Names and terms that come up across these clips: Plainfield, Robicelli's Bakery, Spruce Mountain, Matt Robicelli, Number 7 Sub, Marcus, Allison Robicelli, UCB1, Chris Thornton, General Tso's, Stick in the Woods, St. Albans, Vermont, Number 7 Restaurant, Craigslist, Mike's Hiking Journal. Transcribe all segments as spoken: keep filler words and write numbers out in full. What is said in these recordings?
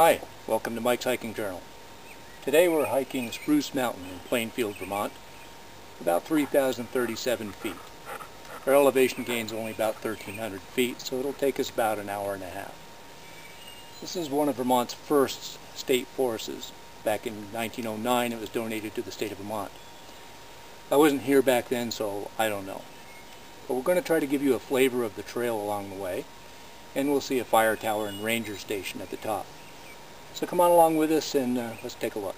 Hi, welcome to Mike's Hiking Journal. Today we're hiking Spruce Mountain in Plainfield, Vermont, about three thousand thirty-seven feet. Our elevation gain is only about thirteen hundred feet, so it'll take us about an hour and a half. This is one of Vermont's first state forests. Back in nineteen oh nine, it was donated to the state of Vermont. I wasn't here back then, so I don't know. But we're going to try to give you a flavor of the trail along the way, and we'll see a fire tower and ranger station at the top. So come on along with us and uh, let's take a look.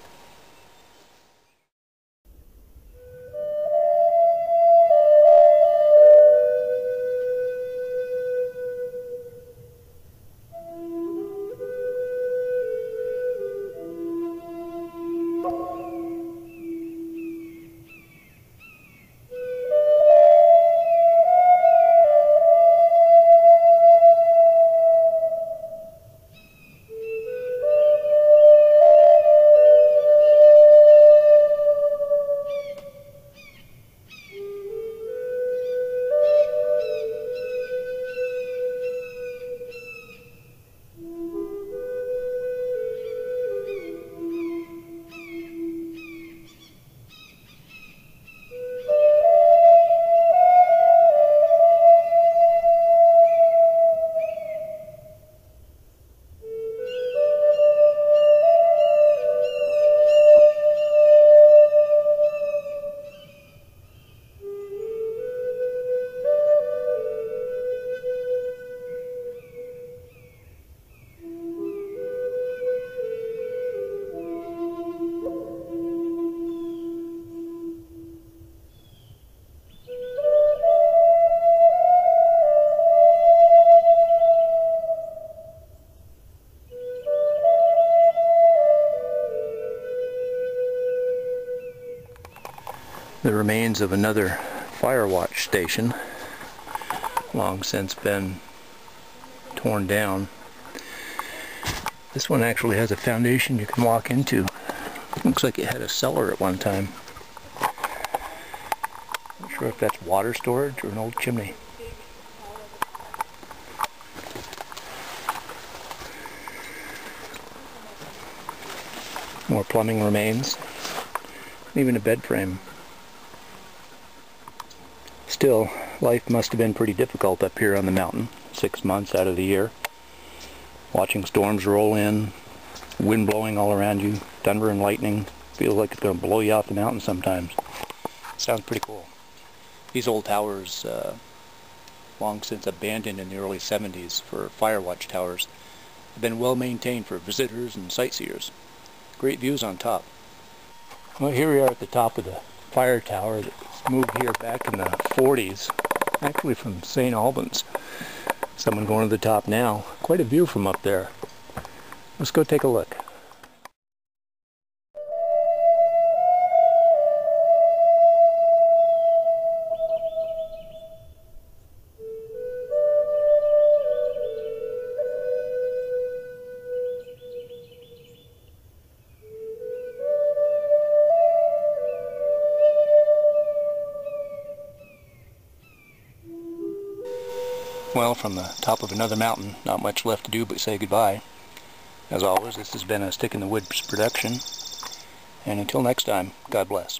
The remains of another fire watch station, long since been torn down. This one actually has a foundation you can walk into. Looks like it had a cellar at one time. Not sure if that's water storage or an old chimney. More plumbing remains, even a bed frame. Still, life must have been pretty difficult up here on the mountain, six months out of the year. Watching storms roll in, wind blowing all around you, thunder and lightning. Feels like it's going to blow you off the mountain sometimes. Sounds pretty cool. These old towers, uh, long since abandoned in the early seventies for fire watch towers, have been well maintained for visitors and sightseers. Great views on top. Well, here we are at the top of the fire tower that moved here back in the forties, actually from Saint Albans. Someone going to the top now. Quite a view from up there. Let's go take a look. Well, from the top of another mountain, not much left to do but say goodbye. As always, this has been a Stick in the Woods production, and until next time, God bless.